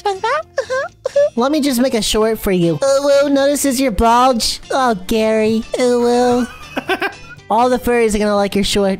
SpongeBob? Let me just make a short for you. Ulu notices your bulge. Oh, Gary. Ulu. All the furries are gonna like your short.